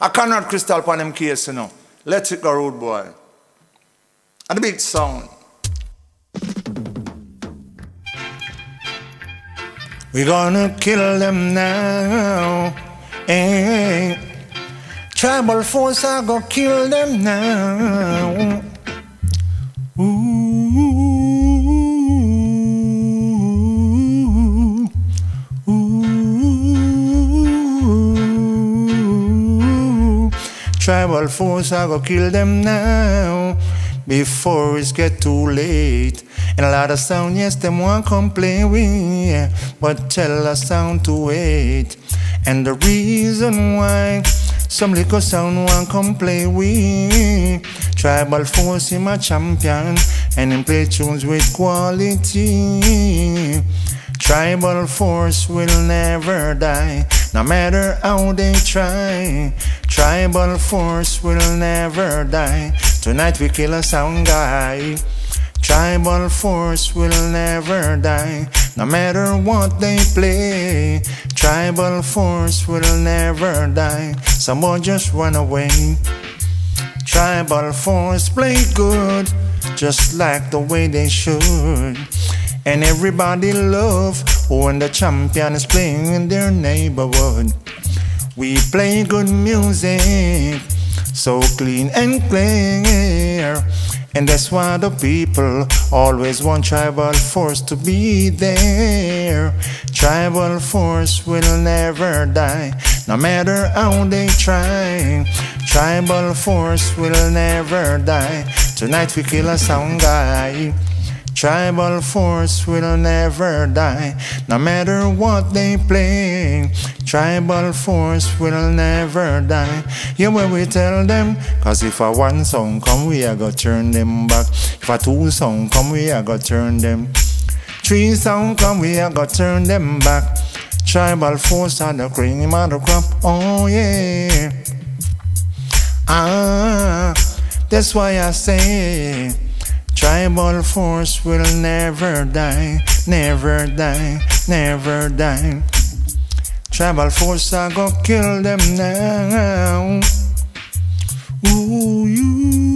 I cannot crystal upon them case, you know. Let it go, rude boy. And the big sound. We're gonna kill them now. Eh. Tribal force are gonna kill them now. Tribal force are gonna kill them now, before it's get too late. And a lot of sound, yes, them won't complain with, but tell a sound to wait. And the reason why some little sound won't complain with, Tribal force him a champion, and him play tunes with quality. Tribal force will never die, no matter how they try. Tribal force will never die. Tonight we kill a sound guy. Tribal force will never die, no matter what they play. Tribal force will never die. Some more just run away. Tribal force play good, just like the way they should. And everybody love when the champion is playing in their neighborhood. We play good music, so clean and clear, and that's why the people always want Tribal force to be there. Tribal force will never die, no matter how they try. Tribal force will never die. Tonight we kill a sound guy. Tribal force will never die, no matter what they play. Tribal force will never die. Yeah, when we tell them, cause if a one song come, we are gonna turn them back. If a two song come, we are gonna turn them. Three song come, we are gonna turn them back. Tribal force are the cream of the crop, oh yeah. Ah, that's why I say Tribal force will never die, never die, never die. Tribal force are gonna kill them now. Ooh, you.